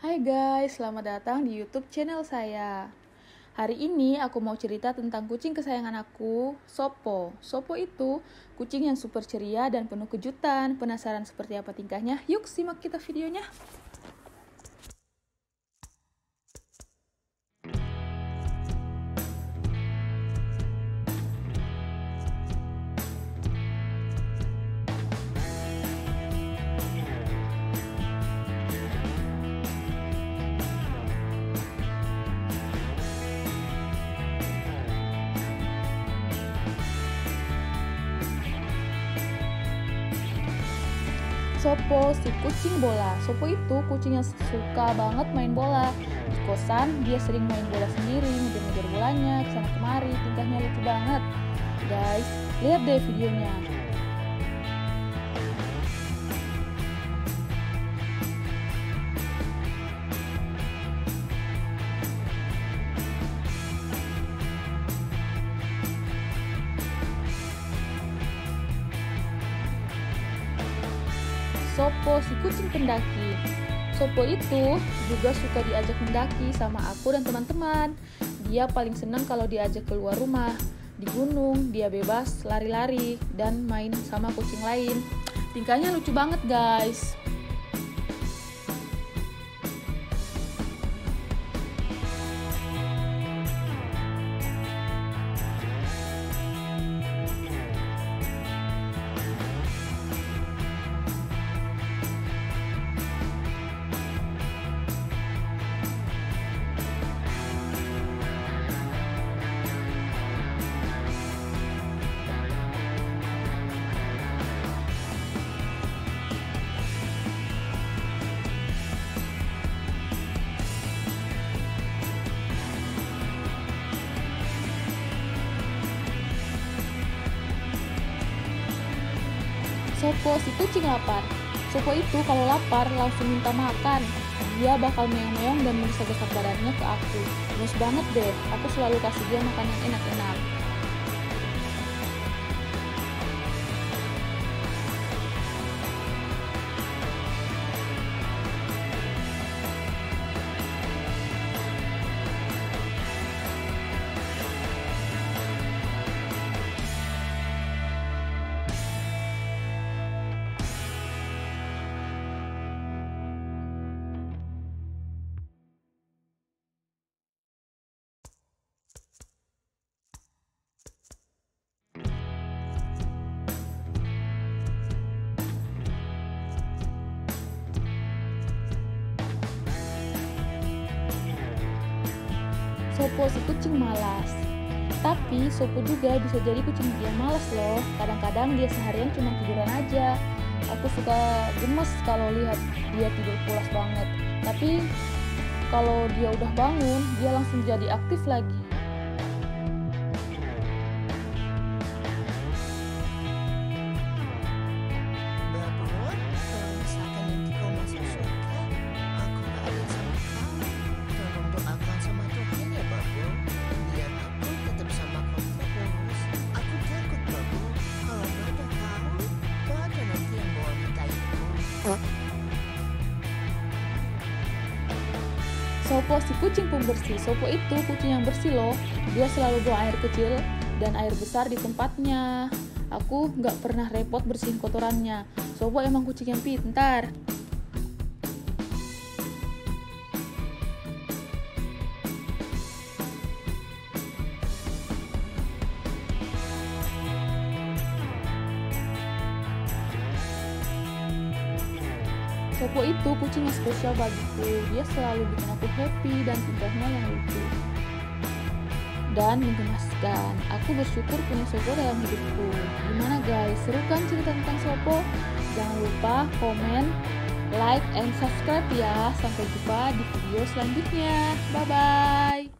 Hai guys, selamat datang di YouTube channel saya. Hari ini aku mau cerita tentang kucing kesayangan aku, Sopo. Sopo itu kucing yang super ceria dan penuh kejutan. Penasaran seperti apa tingkahnya? Yuk simak kita videonya. Sopo, si kucing bola. Sopo itu kucing yang suka banget main bola. Di kosan, dia sering main bola sendiri, ngejar-ngejar bolanya, kesana kemari, tingkahnya lucu banget. Guys, lihat deh videonya. Sopo, si kucing pendaki. Sopo itu juga suka diajak mendaki sama aku dan teman-teman. Dia paling senang kalau diajak keluar rumah. Di gunung, dia bebas lari-lari dan main sama kucing lain. Tingkahnya lucu banget, guys. Sopo, si kucing lapar. Sopo itu kalau lapar langsung minta makan. Dia bakal meong-meong dan menggesek-gesek badannya ke aku. Gemes banget deh, aku selalu kasih dia makan yang enak-enak. Sopo si kucing malas. Tapi Sopo juga bisa jadi kucing yang malas loh. Kadang-kadang dia seharian cuma tiduran aja. Aku suka gemes kalau lihat dia tidur pulas banget. Tapi kalau dia udah bangun, dia langsung jadi aktif lagi. Sopo si kucing pembersih. Sopo itu kucing yang bersih loh. Dia selalu bawa air kecil dan air besar di tempatnya. Aku gak pernah repot bersihin kotorannya. Sopo emang kucing yang pintar. Sopo itu kucing yang spesial bagiku. Dia selalu bikin aku happy dan tingkahnya yang lucu dan menggemaskan. Aku bersyukur punya Sopo dalam hidupku. Gimana guys, seru kan cerita tentang Sopo? Jangan lupa komen, like, and subscribe ya. Sampai jumpa di video selanjutnya. Bye-bye.